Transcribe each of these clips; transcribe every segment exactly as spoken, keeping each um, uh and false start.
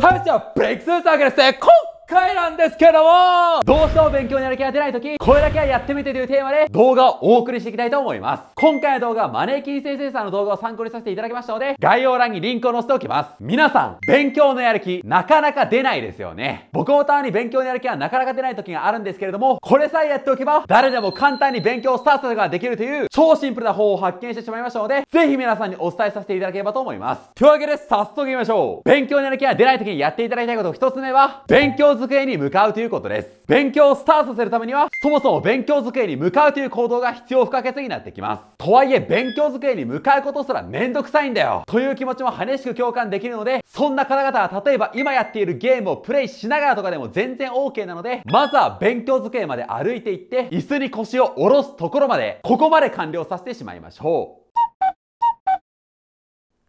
最初はブレイクスルーというわけでですね、今回なんですけども、どうしても勉強にやる気が出ないとき、これだけはやってみてというテーマで動画をお送りしていきたいと思います。今回の動画はマネキン先生さんの動画を参考にさせていただきましたので、概要欄にリンクを載せておきます。皆さん、勉強のやる気、なかなか出ないですよね。僕もたまに勉強のやる気はなかなか出ないときがあるんですけれども、これさえやっておけば、誰でも簡単に勉強をスタートすることができるという、超シンプルな方法を発見してしまいましたので、ぜひ皆さんにお伝えさせていただければと思います。というわけで、早速いきましょう。勉強のやる気が出ないときにやっていただきたいこと、一つ目は、勉強机に向かうということです。勉強をスタートするためには、そもそも勉強机に向かうという行動が必要不可欠になってきます。とはいえ、勉強机に向かうことすらめんどくさいんだよという気持ちも激しく共感できるので、そんな方々は例えば今やっているゲームをプレイしながらとかでも全然 OK なので、まずは勉強机まで歩いていって、椅子に腰を下ろすところまで、ここまで完了させてしまいましょう。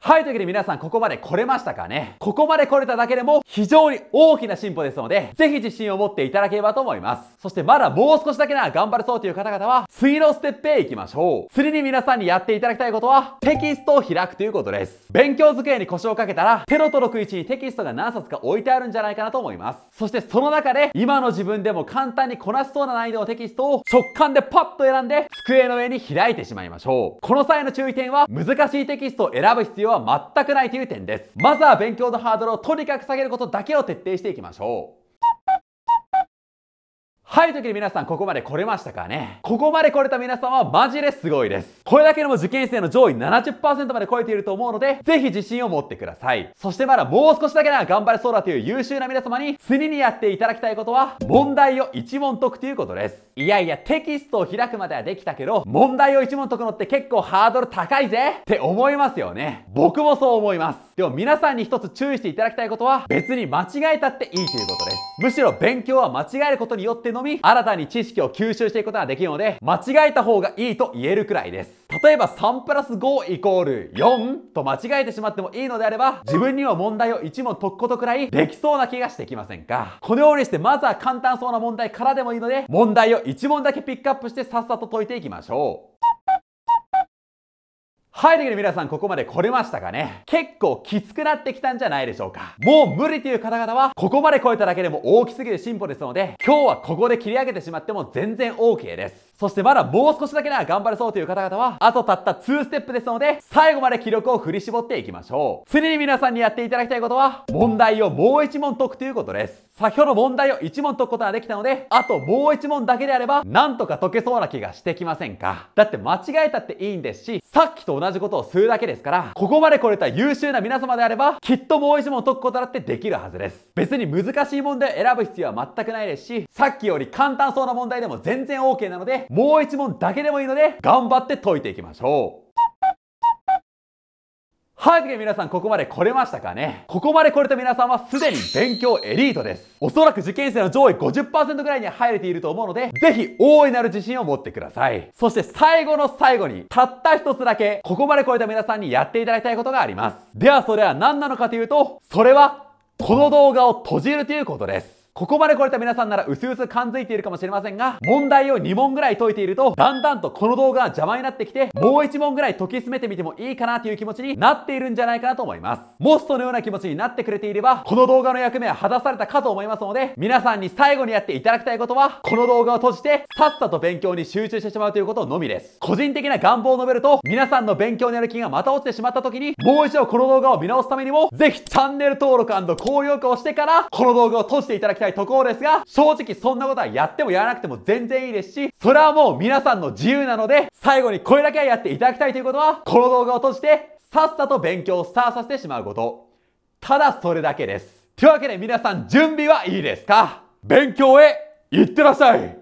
はい、というわけで皆さんここまで来れましたかね？ここまで来れただけでも非常に大きな進歩ですので、ぜひ自信を持っていただければと思います。そしてまだもう少しだけなら頑張れそうという方々は、次のステップへ行きましょう。次に皆さんにやっていただきたいことは、テキストを開くということです。勉強机に腰をかけたら、手の届く位置にテキストが何冊か置いてあるんじゃないかなと思います。そしてその中で、今の自分でも簡単にこなしそうな難易度のテキストを直感でパッと選んで、机の上に開いてしまいましょう。この際の注意点は、難しいテキストを選ぶ必要はは全くないという点です。まずは勉強のハードルをとにかく下げることだけを徹底していきましょう。はい、というわけで皆さんここまで来れましたかね？ここまで来れた皆さんはマジですごいです。これだけでも受験生の上位 ななじゅっパーセント まで超えていると思うので、ぜひ自信を持ってください。そしてまだもう少しだけなら頑張れそうだという優秀な皆様に、次にやっていただきたいことは、問題を一問解くということです。いやいや、テキストを開くまではできたけど、問題を一問解くのって結構ハードル高いぜって思いますよね。僕もそう思います。でも皆さんに一つ注意していただきたいことは、別に間違えたっていいということです。むしろ勉強は間違えることによってのみ、新たに知識を吸収していくことができるので、間違えた方がいいと言えるくらいです。例えばさんプラスごイコールよんと間違えてしまってもいいのであれば、自分には問題をいち問解くことくらいできそうな気がしてきませんか？このようにしてまずは簡単そうな問題からでもいいので、問題をいち問だけピックアップしてさっさと解いていきましょう。はい、というわけで皆さんここまで来れましたかね？結構きつくなってきたんじゃないでしょうか？もう無理という方々は、ここまで超えただけでも大きすぎる進歩ですので、今日はここで切り上げてしまっても全然 OK です。そしてまだもう少しだけなら頑張れそうという方々は、あとたったにステップですので、最後まで気力を振り絞っていきましょう。次に皆さんにやっていただきたいことは、問題をもういち問解くということです。先ほど問題をいち問解くことができたので、あともういち問だけであれば、なんとか解けそうな気がしてきませんか？だって間違えたっていいんですし、さっきと同じことをするだけですから、ここまで来れた優秀な皆様であれば、きっともう一問解くことだってできるはずです。別に難しい問題を選ぶ必要は全くないですし、さっきより簡単そうな問題でも全然 OK なので、もう一問だけでもいいので、頑張って解いていきましょう。はい、というわけで皆さんここまで来れましたかね？ここまで来れた皆さんはすでに勉強エリートです。おそらく受験生の上位 ごじゅっパーセント ぐらいに入れていると思うので、ぜひ大いなる自信を持ってください。そして最後の最後に、たった一つだけ、ここまで来れた皆さんにやっていただきたいことがあります。ではそれは何なのかというと、それは、この動画を閉じるということです。ここまで来れた皆さんなら薄々感づいているかもしれませんが、問題をに問ぐらい解いていると、だんだんとこの動画が邪魔になってきて、もういち問ぐらい解き進めてみてもいいかなという気持ちになっているんじゃないかなと思います。もしそのような気持ちになってくれていれば、この動画の役目は果たされたかと思いますので、皆さんに最後にやっていただきたいことは、この動画を閉じて、さっさと勉強に集中してしまうということのみです。個人的な願望を述べると、皆さんの勉強にやる気がまた落ちてしまった時に、もう一度この動画を見直すためにも、ぜひチャンネル登録&高評価をしてから、この動画を閉じていただきたいところですが、正直そんなことはやってもやらなくても全然いいですし、それはもう皆さんの自由なので、最後にこれだけはやっていただきたいということは、この動画を閉じてさっさと勉強をスタートさせてしまうこと、ただそれだけです。というわけで皆さん準備はいいですか？勉強へ行ってらっしゃい。